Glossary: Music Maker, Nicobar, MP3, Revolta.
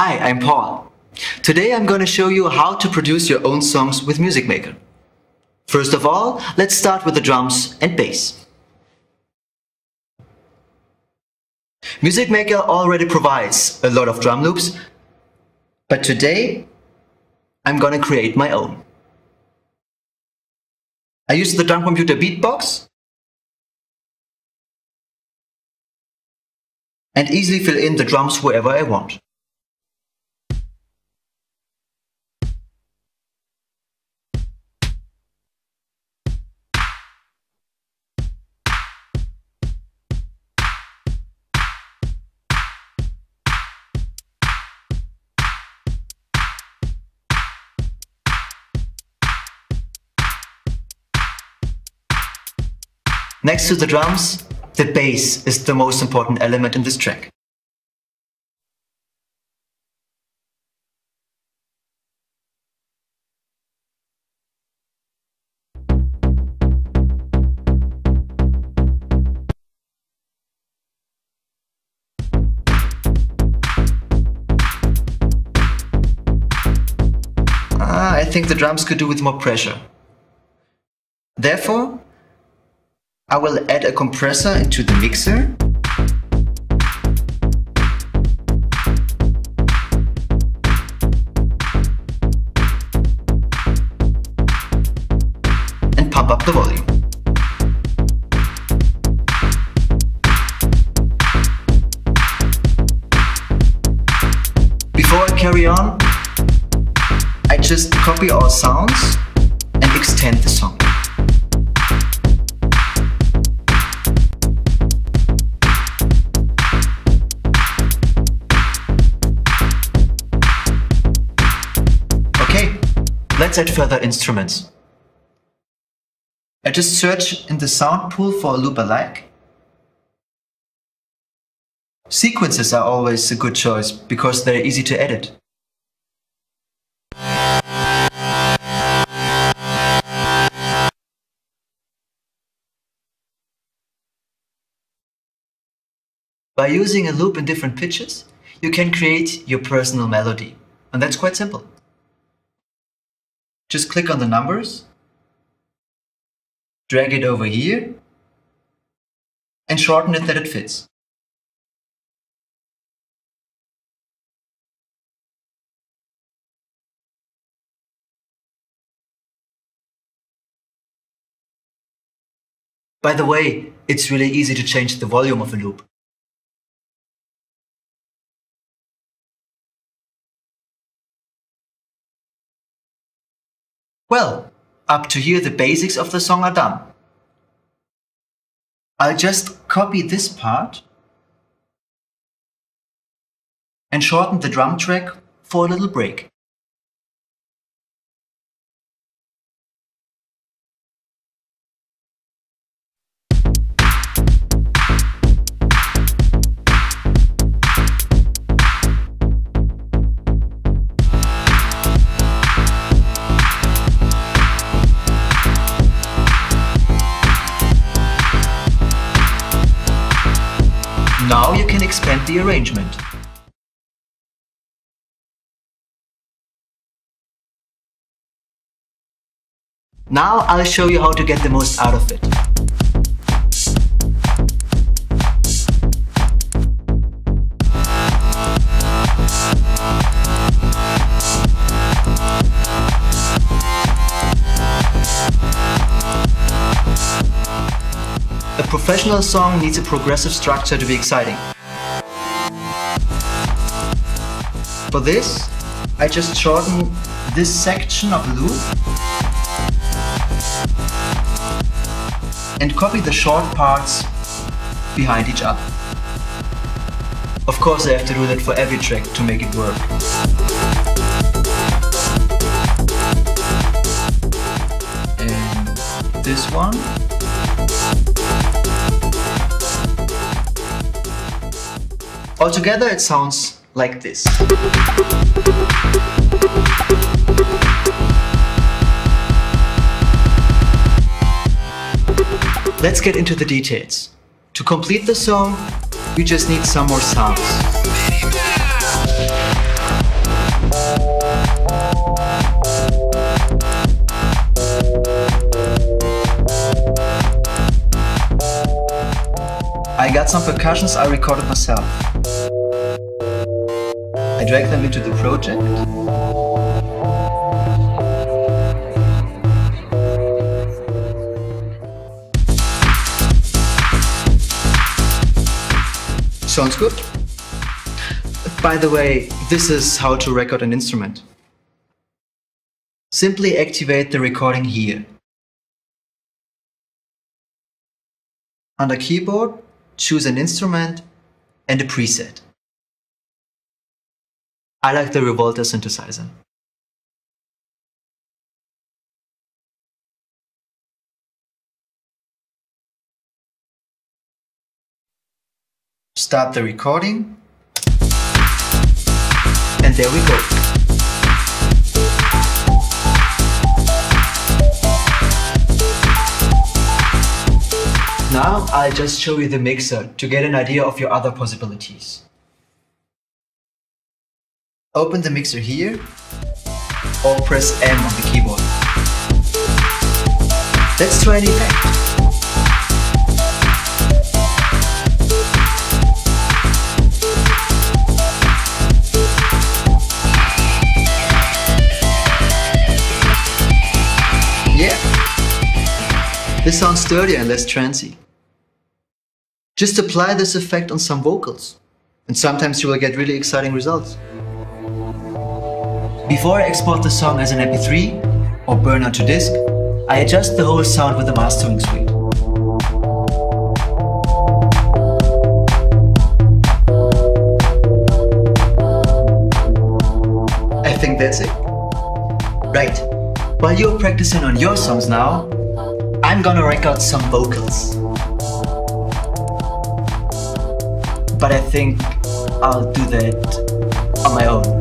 Hi, I'm Paul. Today I'm going to show you how to produce your own songs with Music Maker. First of all, let's start with the drums and bass. Music Maker already provides a lot of drum loops, but today I'm going to create my own. I use the drum computer beatbox and easily fill in the drums wherever I want. Next to the drums, the bass is the most important element in this track. I think the drums could do with more pressure. Therefore, I will add a compressor into the mixer. And pump up the volume. Before I carry on, I just copy all sounds and extend the song. Let's add further instruments. I just search in the sound pool for a loop I like. Sequences are always a good choice because they're easy to edit. By using a loop in different pitches, you can create your personal melody, and that's quite simple. Just click on the numbers, drag it over here, and shorten it that it fits. By the way, it's really easy to change the volume of a loop. Well, up to here the basics of the song are done. I'll just copy this part and shorten the drum track for a little break. Now you can expand the arrangement. Now I'll show you how to get the most out of it. A professional song needs a progressive structure to be exciting. For this, I just shorten this section of the loop and copy the short parts behind each other. Of course, I have to do that for every track to make it work. And this one. Altogether, it sounds like this. Let's get into the details. To complete the song, we just need some more sounds. I got some percussions I recorded myself. I dragged them into the project. Sounds good? By the way, this is how to record an instrument. Simply activate the recording here. Under keyboard, choose an instrument and a preset. I like the Revolta synthesizer. Start the recording. And there we go. Now I'll just show you the mixer to get an idea of your other possibilities. Open the mixer here or press M on the keyboard. Let's try an effect. Yeah, this sounds sturdier and less trancy. Just apply this effect on some vocals, and sometimes you will get really exciting results. Before I export the song as an MP3 or burn onto disk, I adjust the whole sound with the mastering suite. I think that's it. Right, while you're practicing on your songs now, I'm gonna record some vocals. But I think I'll do that on my own.